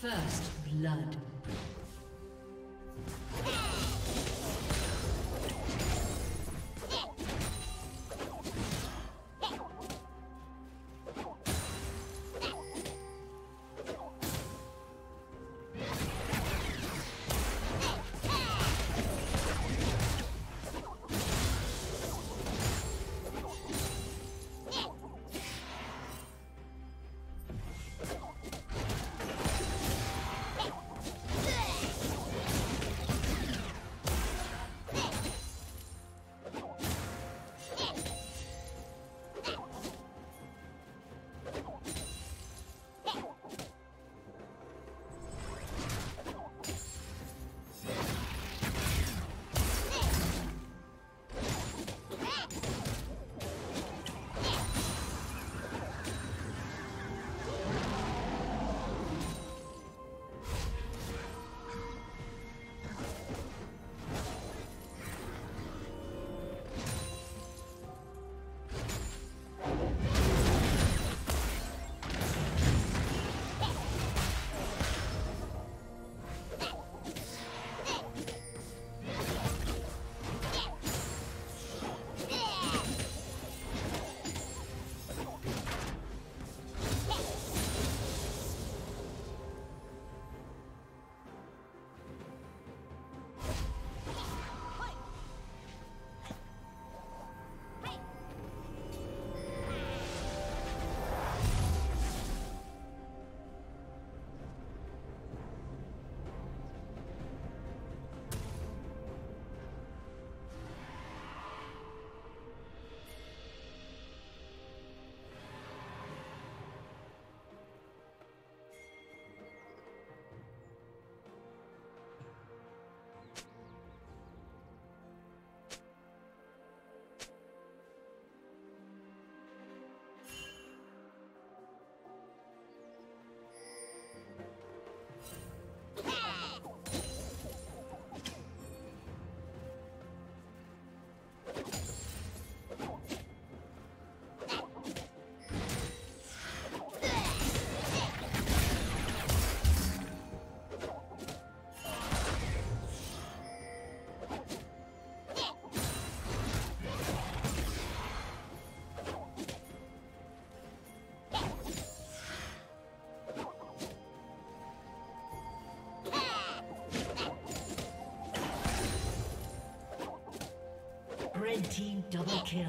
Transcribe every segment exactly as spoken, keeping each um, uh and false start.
First blood. Red team double kill.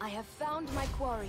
I have found my quarry.